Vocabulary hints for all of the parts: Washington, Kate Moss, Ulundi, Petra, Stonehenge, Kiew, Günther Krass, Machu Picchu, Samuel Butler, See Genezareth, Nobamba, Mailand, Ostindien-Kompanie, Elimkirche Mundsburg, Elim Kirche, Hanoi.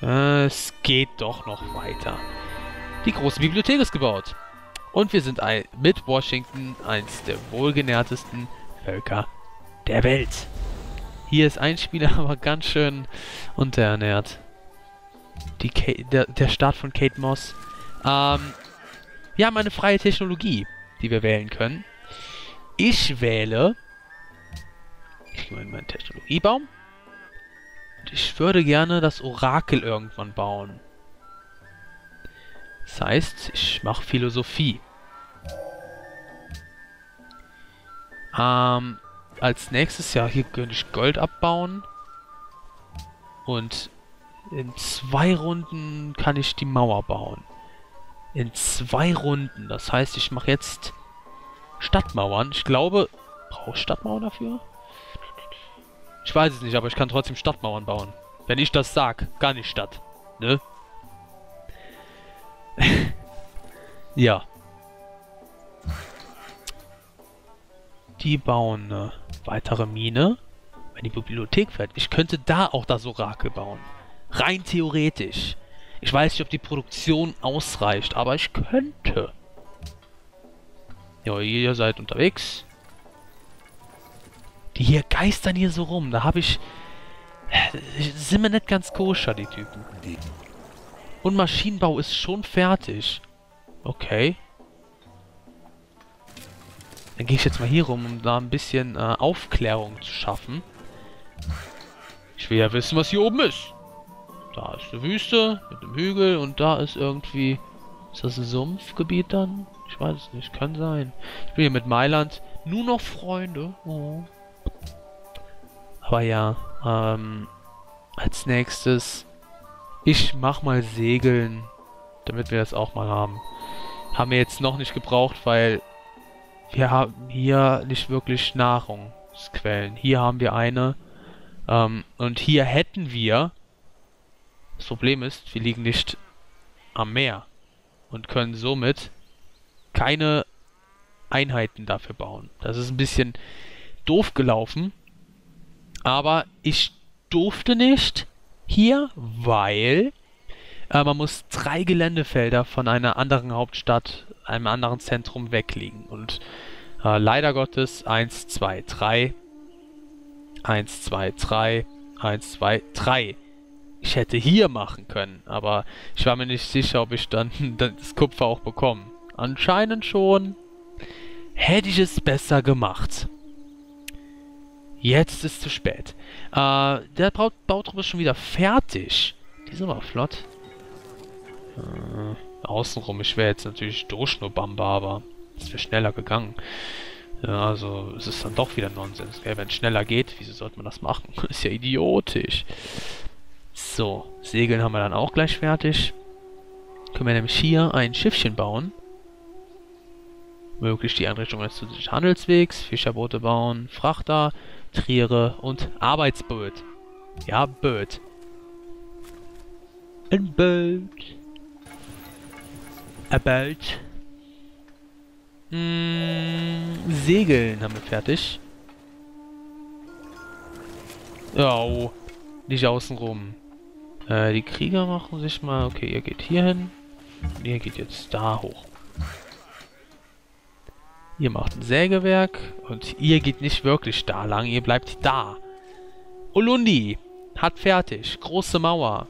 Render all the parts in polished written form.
Es geht doch noch weiter. Die große Bibliothek ist gebaut. Und wir sind mit Washington eins der wohlgenährtesten Völker der Welt. Hier ist ein Spieler aber ganz schön unterernährt. Der Start von Kate Moss. Wir haben eine freie Technologie, die wir wählen können. Ich wähle... Ich gehe in meinen Technologiebaum. Und ich würde gerne das Orakel irgendwann bauen. Das heißt, ich mache Philosophie. Als nächstes Jahr hier könnte ich Gold abbauen. Und in 2 Runden kann ich die Mauer bauen. In 2 Runden. Das heißt, ich mache jetzt Stadtmauern. Ich glaube, brauche ich Stadtmauern dafür? Ich weiß es nicht, aber ich kann trotzdem Stadtmauern bauen. Wenn ich das sag, gar nicht Stadt. Ne? Ja. Die bauen eine weitere Mine. Wenn die Bibliothek fährt. Ich könnte da auch das Orakel bauen. Rein theoretisch. Ich weiß nicht, ob die Produktion ausreicht, aber ich könnte. Ja, ihr seid unterwegs. Die hier geistern hier so rum. Da habe ich... Sind wir nicht ganz koscher, die Typen. Und Maschinenbau ist schon fertig. Okay. Dann gehe ich jetzt mal hier rum, um da ein bisschen Aufklärung zu schaffen. Ich will ja wissen, was hier oben ist. Da ist eine Wüste mit einem Hügel und da ist irgendwie... Ist das ein Sumpfgebiet dann? Ich weiß es nicht. Kann sein. Ich bin hier mit Mailand. Nur noch Freunde. Oh. Aber ja, als nächstes, ich mach mal Segeln, damit wir das auch mal haben. Haben wir jetzt noch nicht gebraucht, weil wir haben hier nicht wirklich Nahrungsquellen. Hier haben wir eine, und hier hätten wir, das Problem ist, wir liegen nicht am Meer und können somit keine Einheiten dafür bauen. Das ist ein bisschen doof gelaufen. Aber ich durfte nicht hier, weil man muss 3 Geländefelder von einer anderen Hauptstadt, einem anderen Zentrum wegliegen. Und leider Gottes 1, 2, 3, 1, 2, 3, 1, 2, 3. Ich hätte hier machen können, aber ich war mir nicht sicher, ob ich dann das Kupfer auch bekomme. Anscheinend schon. Hätte ich es besser gemacht. Jetzt ist zu spät. Der Bautrupp ist schon wieder fertig. Die sind aber flott. Außenrum, ich wäre jetzt natürlich durch Nobamba, aber es wäre schneller gegangen. Ja, also es ist dann doch wieder Nonsens. Wenn es schneller geht, wieso sollte man das machen? Ist ja idiotisch. So, Segeln haben wir dann auch gleich fertig. Können wir nämlich hier ein Schiffchen bauen. Möglich die Einrichtung eines zusätzlichen Handelswegs, Fischerboote bauen, Frachter, Triere und Arbeitsboot. Ja, Boot. Ein Boot. Ein Boot. Segeln haben wir fertig. Oh, nicht außenrum. Die Krieger machen sich mal... Okay, ihr geht hier hin. Ihr geht jetzt da hoch. Ihr macht ein Sägewerk und ihr geht nicht wirklich da lang, ihr bleibt da. Ulundi hat fertig. Große Mauer.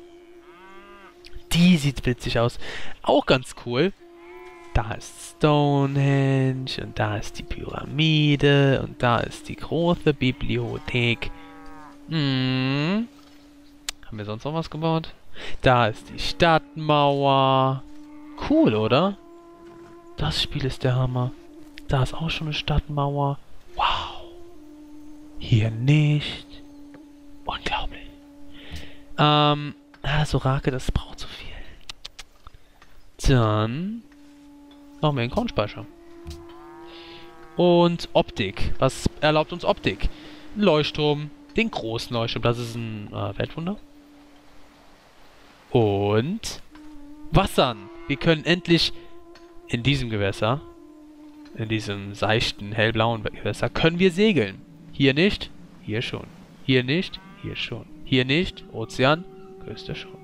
Die sieht witzig aus. Auch ganz cool. Da ist Stonehenge und da ist die Pyramide und da ist die große Bibliothek. Haben wir sonst noch was gebaut? Da ist die Stadtmauer. Cool, oder? Das Spiel ist der Hammer. Da ist auch schon eine Stadtmauer. Wow. Hier nicht. Unglaublich. Das Orakel, das braucht so viel. Dann machen wir einen Kornspeicher. Und Optik. Was erlaubt uns Optik? Ein Leuchtturm. Den großen Leuchtturm. Das ist ein Weltwunder. Und Wassern. Wir können endlich in diesem Gewässer... In diesem seichten, hellblauen Gewässer können wir segeln. Hier nicht, hier schon. Hier nicht, hier schon. Hier nicht, Ozean, Küste schon.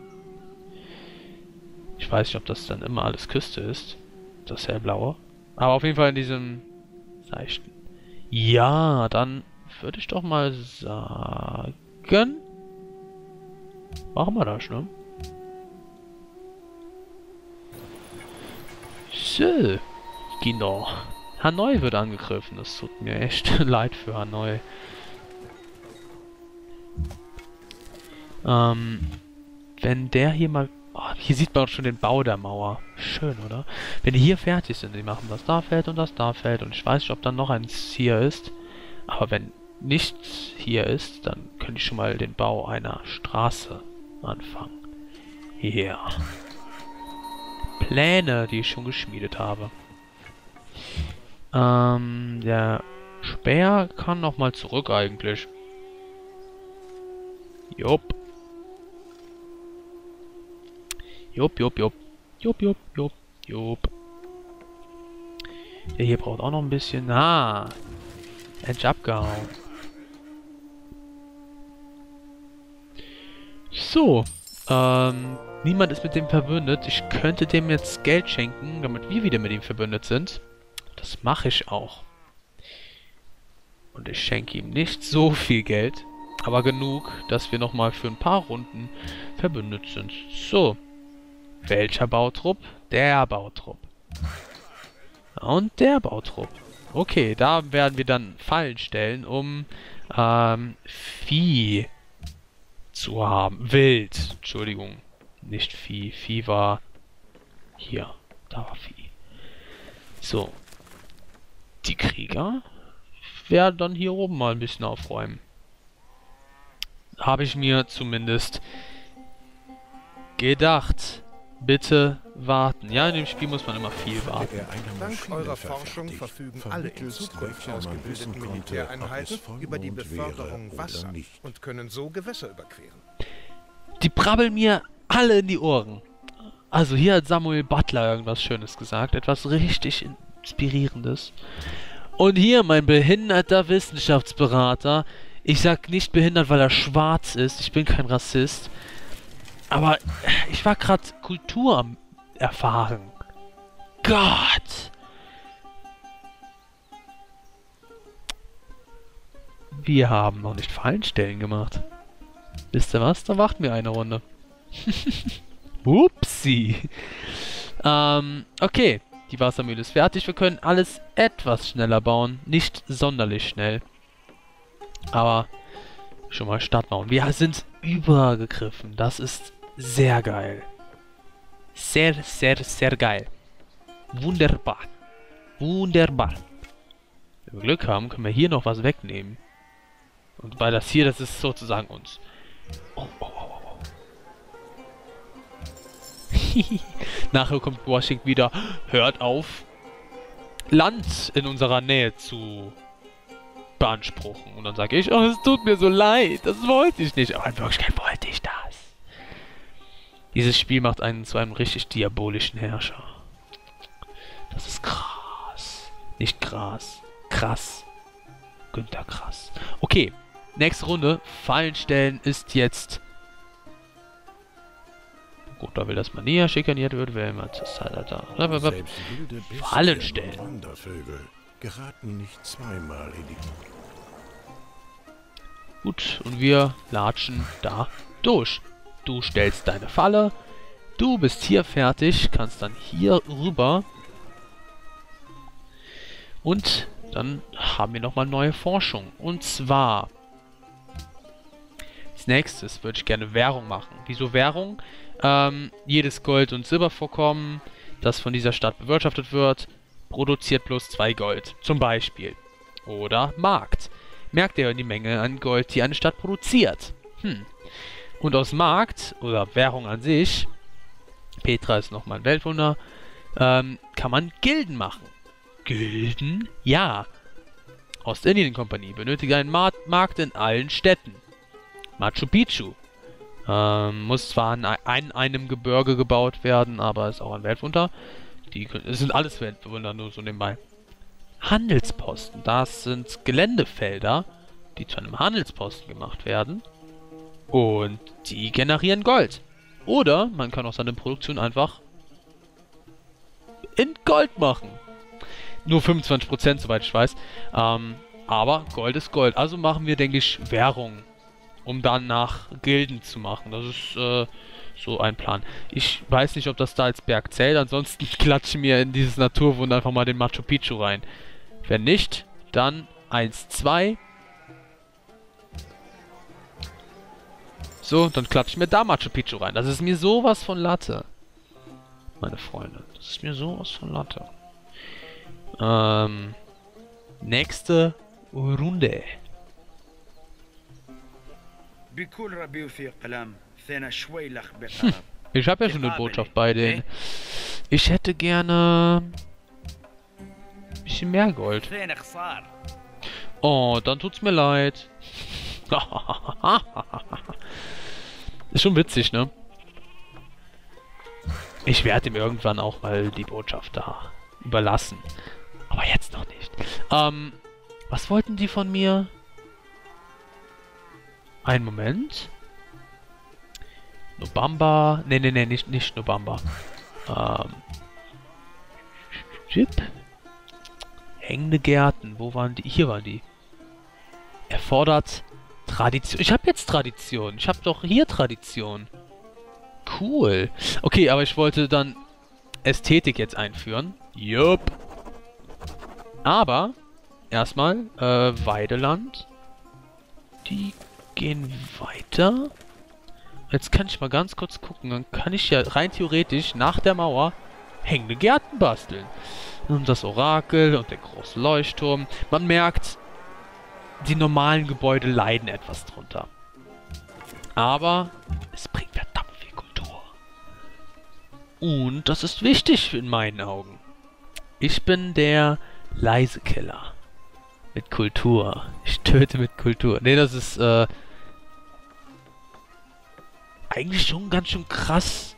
Ich weiß nicht, ob das dann immer alles Küste ist. Das hellblaue. Aber auf jeden Fall in diesem leichten. Ja, dann würde ich doch mal sagen... Machen wir das, ne? So. Genau. Hanoi wird angegriffen. Das tut mir echt leid für Hanoi. Wenn der hier mal... Oh, hier sieht man auch schon den Bau der Mauer. Schön, oder? Wenn die hier fertig sind, die machen das da fällt und das da fällt. Und ich weiß nicht, ob dann noch eins hier ist. Aber wenn nichts hier ist, dann könnte ich schon mal den Bau einer Straße anfangen. Ja. Yeah. Pläne, die ich schon geschmiedet habe. Der Speer kann nochmal zurück eigentlich. Jupp. Jupp, jupp, jupp. Jupp, jupp, jupp, jupp. Der hier braucht auch noch ein bisschen. Ah! Edge abgehauen. So. Niemand ist mit dem verbündet. Ich könnte dem jetzt Geld schenken, damit wir wieder mit ihm verbündet sind. Das mache ich auch. Und ich schenke ihm nicht so viel Geld. Aber genug, dass wir nochmal für ein paar Runden verbündet sind. So. Welcher Bautrupp? Der Bautrupp. Und der Bautrupp. Okay, da werden wir dann Fallen stellen, um Vieh zu haben. Wild. Entschuldigung. Nicht Vieh. Vieh war hier. Da war Vieh. So. Die Krieger werden dann hier oben mal ein bisschen aufräumen. Habe ich mir zumindest gedacht. Bitte warten. Ja, in dem Spiel muss man immer viel warten. Dank eurer Forschung verfügen alle in Zukunft ausgebildeten Militäreinheiten über die Beförderung Wasser und können so Gewässer überqueren. Die brabbeln mir alle in die Ohren. Also hier hat Samuel Butler irgendwas Schönes gesagt. Etwas richtig Inspirierendes. Und hier mein behinderter Wissenschaftsberater. Ich sag nicht behindert, weil er schwarz ist. Ich bin kein Rassist. Aber ich war gerade Kultur am Erfahren. Gott! Wir haben noch nicht Fallenstellen gemacht. Wisst ihr was? Da warten wir eine Runde. Upsi! Okay. Die Wassermühle ist fertig. Wir können alles etwas schneller bauen. Nicht sonderlich schnell. Aber schon mal Start bauen. Wir sind übergegriffen. Das ist... sehr geil. Sehr, sehr, sehr geil. Wunderbar. Wunderbar. Wenn wir Glück haben, können wir hier noch was wegnehmen. Und weil das hier, das ist sozusagen uns. Oh, oh, oh, oh. Nachher kommt Washington wieder. Hört auf, Land in unserer Nähe zu beanspruchen. Und dann sage ich, oh, es tut mir so leid. Das wollte ich nicht. Aber in Wirklichkeit wollte ich das. Dieses Spiel macht einen zu einem richtig diabolischen Herrscher. Das ist krass. Nicht krass. Krass. Günther Krass. Okay. Nächste Runde. Fallen stellen ist jetzt... Gut, da will das man näher schikaniert wird, will man das Fallen stellen. Geraten nicht zweimal in die... Gut, und wir latschen da durch. Du stellst deine Falle, du bist hier fertig, kannst dann hier rüber. Und dann haben wir nochmal neue Forschung. Und zwar... Als nächstes würde ich gerne Währung machen. Wieso Währung? Jedes Gold- und Silbervorkommen, das von dieser Stadt bewirtschaftet wird, produziert plus 2 Gold. Zum Beispiel. Oder Markt. Merkt ihr die Menge an Gold, die eine Stadt produziert? Hm. Und aus Markt, oder Währung an sich, Petra ist nochmal ein Weltwunder, kann man Gilden machen. Gilden? Ja. Ostindien-Kompanie benötigt einen Markt in allen Städten. Machu Picchu. Muss zwar an einem Gebirge gebaut werden, aber ist auch ein Weltwunder. Es sind alles Weltwunder, nur so nebenbei. Handelsposten. Das sind Geländefelder, die zu einem Handelsposten gemacht werden. Und die generieren Gold. Oder man kann auch seine Produktion einfach in Gold machen. Nur 25%, soweit ich weiß. Aber Gold ist Gold. Also machen wir, denke ich, Währung, um danach Gilden zu machen. Das ist so ein Plan. Ich weiß nicht, ob das da als Berg zählt. Ansonsten klatsche mir in dieses Naturwunder einfach mal den Machu Picchu rein. Wenn nicht, dann 1, 2. So, dann klatsche ich mir da Machu Picchu rein. Das ist mir sowas von Latte. Meine Freunde, das ist mir sowas von Latte. Nächste Runde. Ich habe ja schon eine Botschaft bei denen. Ich hätte gerne ein bisschen mehr Gold. Oh, dann tut's mir leid. Ist schon witzig, ne? Ich werde ihm irgendwann auch mal die Botschaft da überlassen. Aber jetzt noch nicht. Was wollten die von mir? Einen Moment. Nobamba. Ne, ne, ne, nicht Nobamba. Chip. Hängende Gärten. Wo waren die? Hier waren die. Er fordert Tradition. Ich habe jetzt Tradition. Ich habe doch hier Tradition. Cool. Okay, aber ich wollte dann Ästhetik jetzt einführen. Jupp. Aber erstmal Weideland. Die gehen weiter. Jetzt kann ich mal ganz kurz gucken. Dann kann ich ja rein theoretisch nach der Mauer hängende Gärten basteln. Und das Orakel und der große Leuchtturm. Man merkt, die normalen Gebäude leiden etwas drunter. Aber es bringt verdammt viel Kultur. Und das ist wichtig in meinen Augen. Ich bin der Leisekiller. Mit Kultur. Ich töte mit Kultur. Ne, das ist eigentlich schon ganz schön krass,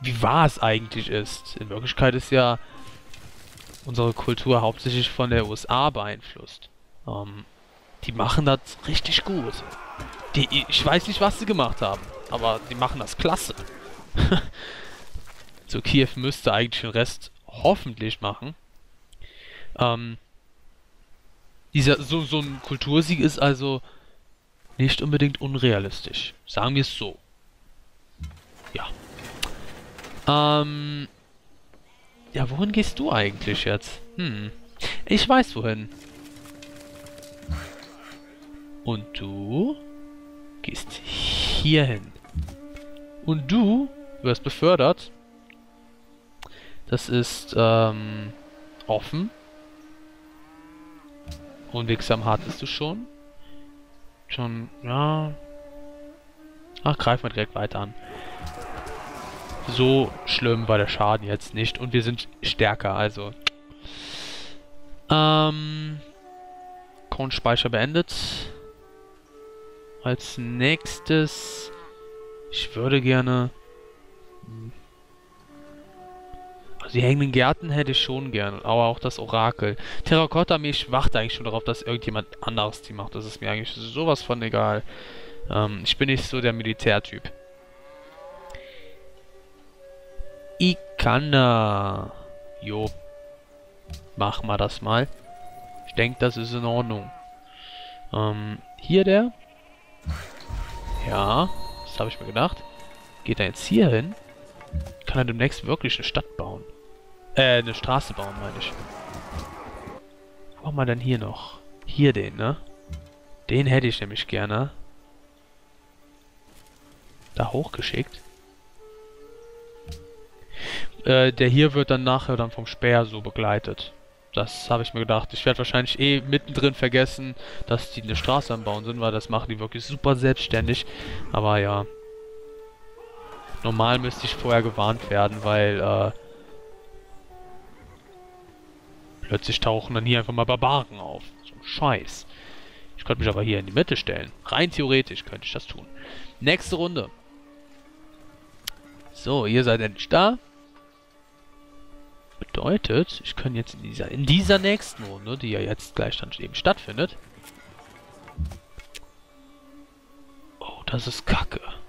wie wahr es eigentlich ist. In Wirklichkeit ist ja unsere Kultur hauptsächlich von der USA beeinflusst. Die machen das richtig gut. Ich weiß nicht, was sie gemacht haben, aber die machen das klasse. So, Kiew müsste eigentlich den Rest hoffentlich machen. So ein Kultursieg ist also nicht unbedingt unrealistisch. Sagen wir es so. Ja. Ja, wohin gehst du eigentlich jetzt? Ich weiß wohin. Und du gehst hierhin. Und du wirst befördert. Das ist offen. Unwegsam hattest du schon. Ja. Ach, greif mal direkt weiter an. So schlimm war der Schaden jetzt nicht. Und wir sind stärker, also. Grundspeicher beendet. Als nächstes. Ich würde gerne. Also die hängenden Gärten hätte ich schon gern, aber auch das Orakel. Terrakotta-Milch wacht eigentlich schon darauf, dass irgendjemand anderes die macht. Das ist mir eigentlich sowas von egal. Ich bin nicht so der Militärtyp. Ikana. Jo. Machen wir das mal. Ich denke, das ist in Ordnung. Hier der. Ja, das habe ich mir gedacht. Geht er jetzt hier hin? Kann er demnächst wirklich eine Stadt bauen? Eine Straße bauen, meine ich. Wo haben wir denn hier noch? Hier den, ne? Den hätte ich nämlich gerne. Da hochgeschickt. Der hier wird dann nachher dann vom Speer so begleitet. Das habe ich mir gedacht. Ich werde wahrscheinlich mittendrin vergessen, dass die eine Straße am Bauen sind, weil das machen die wirklich super selbstständig. Aber ja. Normal müsste ich vorher gewarnt werden, weil plötzlich tauchen dann hier einfach mal Barbaren auf. So ein Scheiß. Ich könnte mich aber hier in die Mitte stellen. Rein theoretisch könnte ich das tun. Nächste Runde. So, ihr seid endlich da. Bedeutet, ich kann jetzt in dieser nächsten Runde, die ja jetzt gleich dann eben stattfindet. Oh, das ist Kacke.